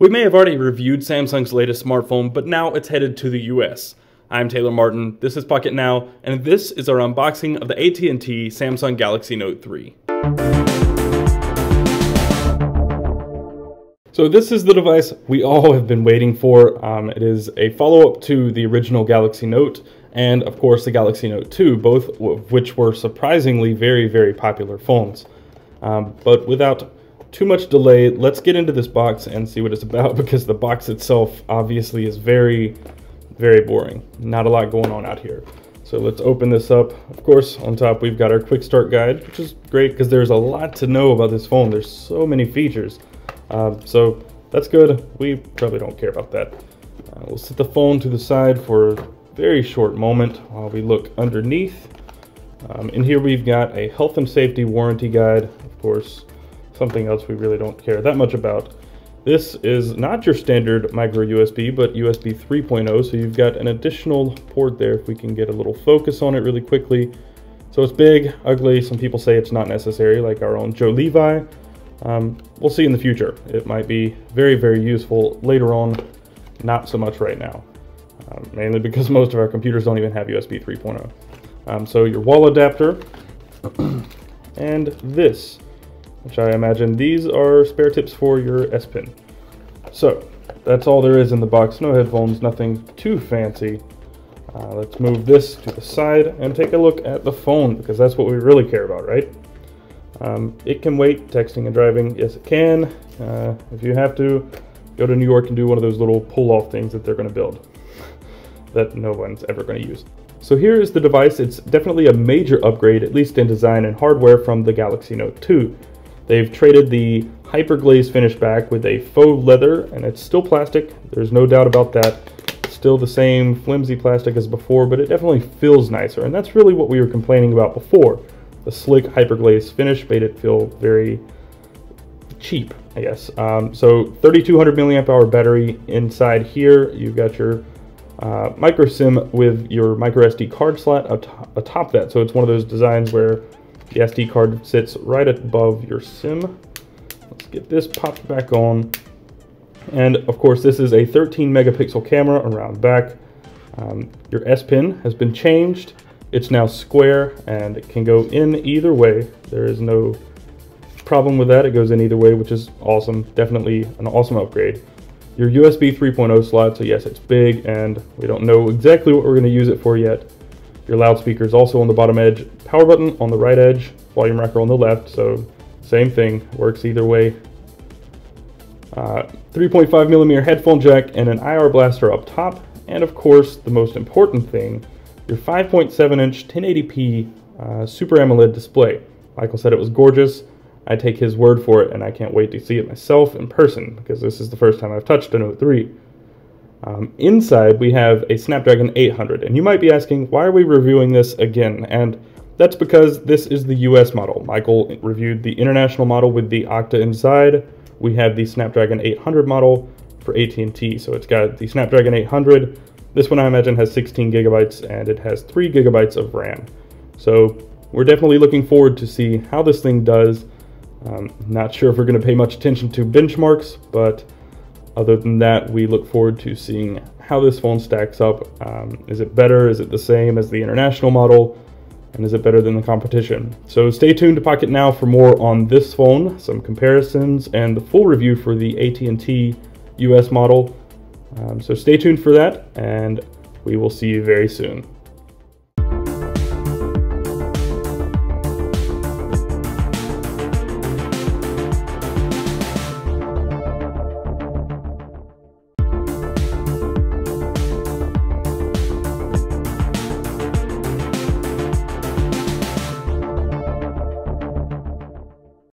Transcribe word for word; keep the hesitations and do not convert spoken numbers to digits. We may have already reviewed Samsung's latest smartphone, but now it's headed to the U S. I'm Taylor Martin, this is Pocketnow, and this is our unboxing of the A T and T Samsung Galaxy Note three. So this is the device we all have been waiting for. Um, it is a follow-up to the original Galaxy Note and of course the Galaxy Note two, both of which were surprisingly very, very popular phones. Um, but without too much delay, let's get into this box and see what it's about, because the box itself obviously is very, very boring. Not a lot going on out here. So let's open this up. Of course, on top we've got our quick start guide, which is great because there's a lot to know about this phone. There's so many features. Uh, so that's good. We probably don't care about that. Uh, we'll set the phone to the side for a very short moment while we look underneath. Um, and here we've got a health and safety warranty guide, of course. Something else we really don't care that much about. This is not your standard micro U S B, but U S B three point oh, so you've got an additional port there if we can get a little focus on it really quickly. So it's big, ugly, some people say it's not necessary, like our own Joe Levi. Um, we'll see in the future. It might be very, very useful later on, not so much right now. Um, mainly because most of our computers don't even have U S B three point oh. Um, so your wall adapter, and this. Which I imagine these are spare tips for your S Pen. So that's all there is in the box. No headphones, nothing too fancy. Uh, let's move this to the side and take a look at the phone, because that's what we really care about, right? Um, it can wait, texting and driving. Yes, it can. Uh, if you have to, go to New York and do one of those little pull-off things that they're going to build that no one's ever going to use. So here is the device. It's definitely a major upgrade, at least in design and hardware, from the Galaxy Note two. They've traded the hyperglaze finish back with a faux leather, and it's still plastic. There's no doubt about that. It's still the same flimsy plastic as before, but it definitely feels nicer, and that's really what we were complaining about before. The slick hyperglaze finish made it feel very cheap, I guess. Um, so thirty-two hundred milliamp hour battery inside here. You've got your uh, micro SIM with your micro S D card slot atop, atop that. So it's one of those designs where the S D card sits right above your SIM. Let's get this popped back on. And of course, this is a thirteen megapixel camera around back. Um, your S Pen has been changed. It's now square and it can go in either way. There is no problem with that. It goes in either way, which is awesome. Definitely an awesome upgrade. Your U S B three point oh slot, so yes, it's big and we don't know exactly what we're going to use it for yet. Your loudspeaker is also on the bottom edge, power button on the right edge, volume rocker on the left, so same thing, works either way. Uh, three point five millimeter headphone jack and an I R blaster up top, and of course, the most important thing, your five point seven inch ten eighty p uh, Super AMOLED display. Michael said it was gorgeous. I take his word for it, and I can't wait to see it myself in person, because this is the first time I've touched a Note three. Um, inside we have a Snapdragon eight hundred, and you might be asking, why are we reviewing this again? And that's because this is the U S model. Michael reviewed the international model with the Octa inside. We have the Snapdragon eight hundred model for A T and T, so it's got the Snapdragon eight hundred. This one I imagine has sixteen gigabytes, and it has three gigabytes of RAM. So we're definitely looking forward to see how this thing does. Um, not sure if we're going to pay much attention to benchmarks, but other than that, we look forward to seeing how this phone stacks up. Um, is it better? Is it the same as the international model? And is it better than the competition? So stay tuned to Pocketnow for more on this phone, some comparisons, and the full review for the A T and T U S model. Um, so stay tuned for that, and we will see you very soon.